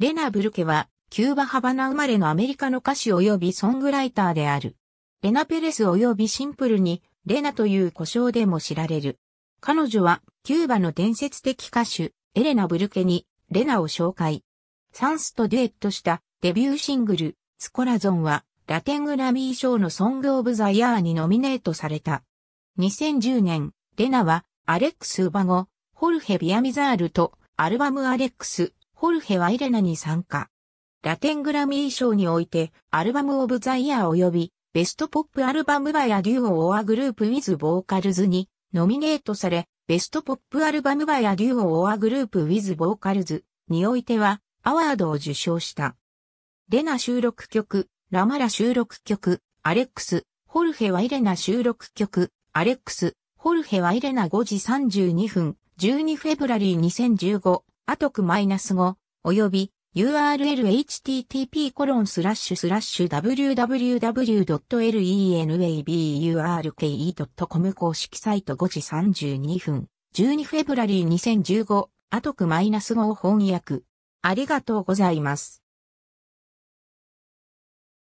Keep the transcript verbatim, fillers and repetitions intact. レナ・ブルケは、キューバ・ハバナ生まれのアメリカの歌手及びソングライターである。レナ・ペレス及びシンプルに、レナという呼称でも知られる。彼女は、キューバの伝説的歌手、エレナ・ブルケに、レナを紹介。サンスとデュエットした、デビューシングル、Tu Corazónは、ラテングラミー賞のソング・オブ・ザ・イヤーにノミネートされた。にせんじゅうねん、レナは、アレックス・ウバゴ、ホルヘ・ビアミザールと、アルバムアレックス、ホルヘはエレナに参加。ラテングラミー賞において、アルバムオブザイヤー及び、ベストポップアルバムバイアデュオオアグループウィズボーカルズに、ノミネートされ、ベストポップアルバムバイアデュオオアグループウィズボーカルズにおいては、アワードを受賞した。レナ収録曲、ラマラ収録曲、アレックス、ホルヘはエレナ収録曲、アレックス、ホルヘはエレナごじさんじゅうにふん、じゅうにフェブラリーにせんじゅうご、アトクマイナスご、および、ウル エイチ ティー ティー ピー コロン スラッシュ スラッシュ ダブリュー ダブリュー ダブリュー ドット エル イー エヌ エー ビー ユー アール ケー イー ドット コム 公式サイトごじさんじゅうにふん、じゅうにフェブラリーにせんじゅうご、アトクマイナスごを翻訳。ありがとうございます。